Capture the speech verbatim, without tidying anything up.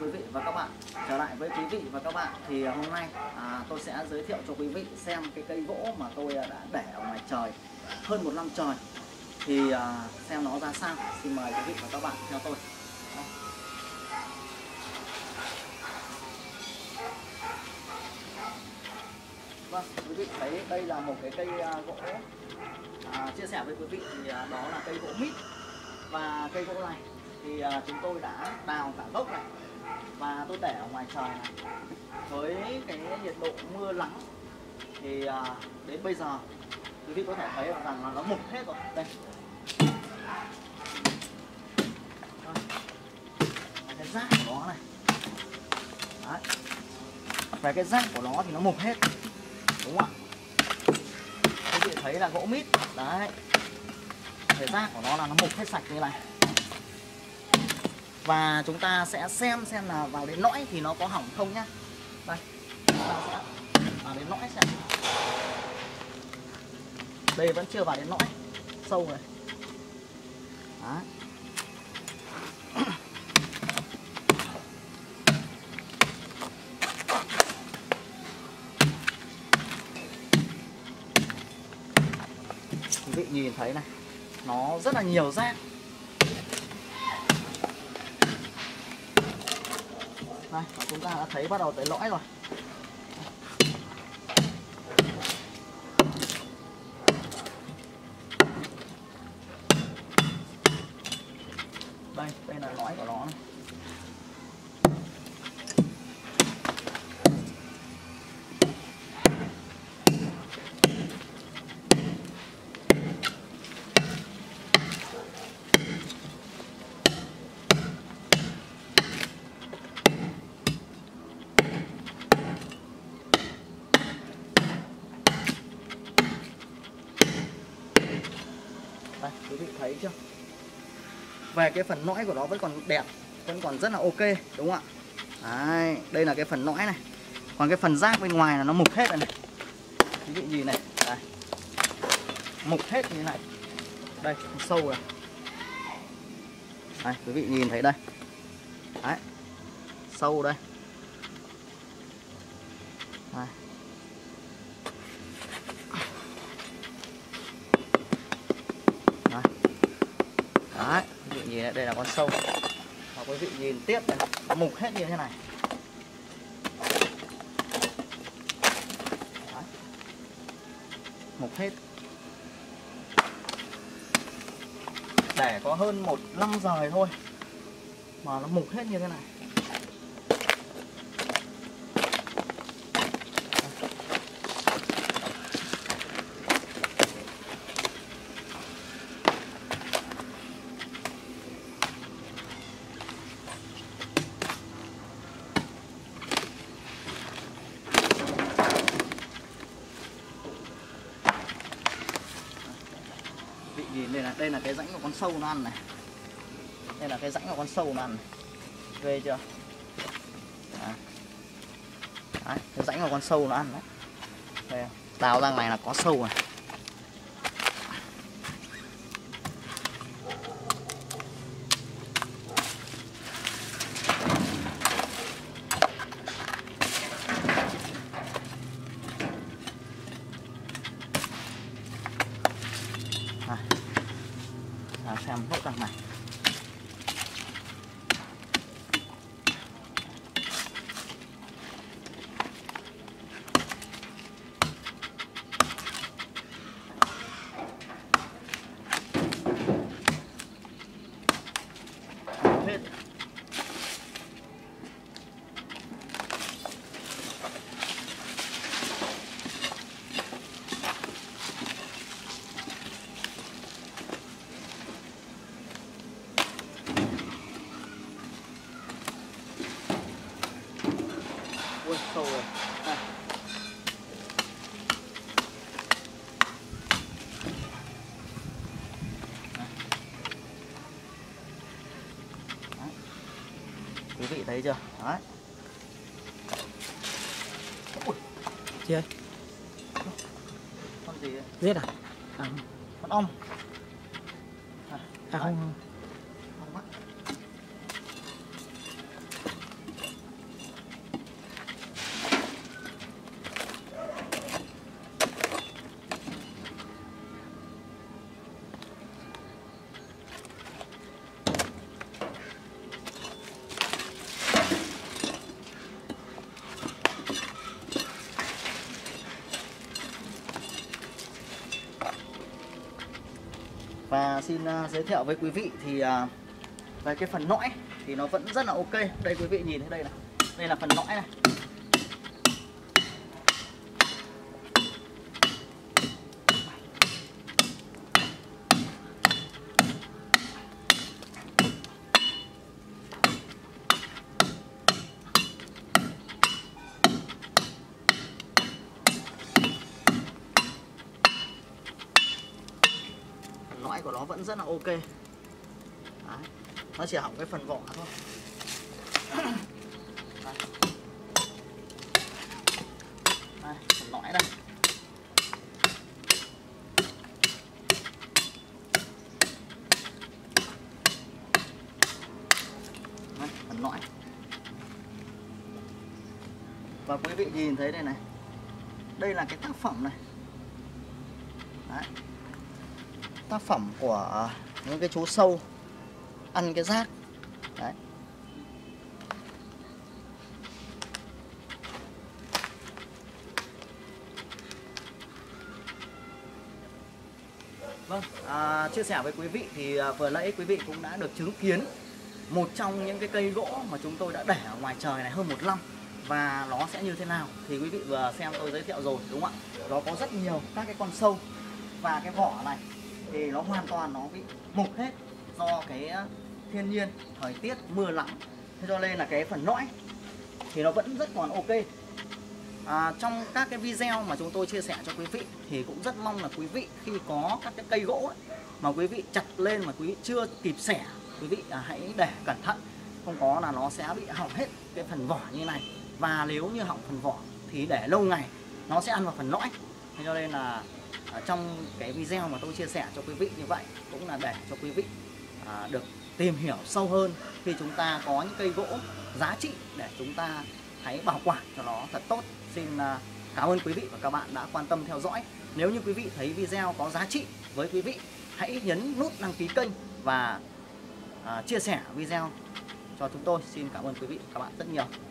quý vị và các bạn. Trở lại với quý vị và các bạn thì hôm nay à, tôi sẽ giới thiệu cho quý vị xem cái cây gỗ mà tôi đã để ở ngoài trời hơn một năm trời thì à, xem nó ra sao. Xin mời quý vị và các bạn theo tôi. Vâng, quý vị thấy đây là một cái cây gỗ à, chia sẻ với quý vị thì đó là cây gỗ mít. Và cây gỗ này thì chúng tôi đã đào cả gốc này và tôi để ở ngoài trời này, với cái nhiệt độ mưa lắng thì đến bây giờ quý vị có thể thấy rằng là nó mục hết rồi. Đây, cái rác của nó này. Đấy, về cái rác của nó thì nó mục hết, đúng không ạ? Quý vị thấy là gỗ mít đấy, cái rác của nó là nó mục hết sạch như này. Và chúng ta sẽ xem xem là vào đến lõi thì nó có hỏng không nhá. Đây, chúng ta sẽ vào đến lõi xem. Đây vẫn chưa vào đến lõi, sâu rồi. Đó. Quý vị nhìn thấy này, nó rất là nhiều rác. Đây, chúng ta đã thấy bắt đầu tới lõi rồi. Đây, đây là lõi của nó này. Đây, quý vị thấy chưa? Về cái phần lõi của nó vẫn còn đẹp, vẫn còn rất là ok, đúng không ạ? Đấy, đây là cái phần lõi này. Còn cái phần rác bên ngoài là nó mục hết rồi này. Quý vị nhìn này, đây. Mục hết như thế này. Đây, sâu rồi. Đây, quý vị nhìn thấy đây. Đấy, sâu đây. Đây. Đấy, quý vị nhìn này, đây là con sâu. Và quý vị nhìn tiếp này, mục hết như thế này. Đấy, mục hết. Để có hơn một năm giờ thôi mà nó mục hết như thế này. Nhìn đây là đây là cái rãnh của con sâu nó ăn này. Đây là cái rãnh của con sâu nó ăn này. Ghê chưa? Đấy. Đấy, cái rãnh của con sâu nó ăn đấy. Đây, đào ra này là có sâu này. Xem gốc đằng này. Sâu rồi. Đây. Đấy. Quý vị thấy chưa? Đấy. Ui. Chị ơi. Con gì đấy? Giết à? À. Con ong. À, à không. Không. Và xin uh, giới thiệu với quý vị thì uh, về cái phần nõi thì nó vẫn rất là ok. Đây quý vị nhìn thấy đây này, đây là phần nõi này. Nõi của nó vẫn rất là ok. Đấy. Nó chỉ hỏng cái phần vỏ thôi. Đây. Đây, phần nõi đây. Đây, phần nõi. Và quý vị nhìn thấy đây này, đây là cái tác phẩm này. Đấy, tác phẩm của những cái chú sâu ăn cái rác. Đấy. Vâng, à, chia sẻ với quý vị thì à, vừa nãy quý vị cũng đã được chứng kiến một trong những cái cây gỗ mà chúng tôi đã để ở ngoài trời này hơn một năm và nó sẽ như thế nào. Thì quý vị vừa xem tôi giới thiệu rồi đúng không ạ? Nó có rất nhiều các cái con sâu và cái vỏ này thì nó hoàn toàn nó bị mục hết do cái thiên nhiên, thời tiết, mưa lắng. Thế cho nên là cái phần nõi thì nó vẫn rất còn ok. À, trong các cái video mà chúng tôi chia sẻ cho quý vị thì cũng rất mong là quý vị khi có các cái cây gỗ ấy, mà quý vị chặt lên mà quý vị chưa kịp xẻ, quý vị à, hãy để cẩn thận. Không có là nó sẽ bị hỏng hết cái phần vỏ như này. Và nếu như hỏng phần vỏ thì để lâu ngày nó sẽ ăn vào phần nõi. Thế cho nên là ở trong cái video mà tôi chia sẻ cho quý vị như vậy cũng là để cho quý vị à, được tìm hiểu sâu hơn khi chúng ta có những cây gỗ giá trị để chúng ta hãy bảo quản cho nó thật tốt. Xin à, cảm ơn quý vị và các bạn đã quan tâm theo dõi. Nếu như quý vị thấy video có giá trị với quý vị, hãy nhấn nút đăng ký kênh và à, chia sẻ video cho chúng tôi. Xin cảm ơn quý vị và các bạn rất nhiều.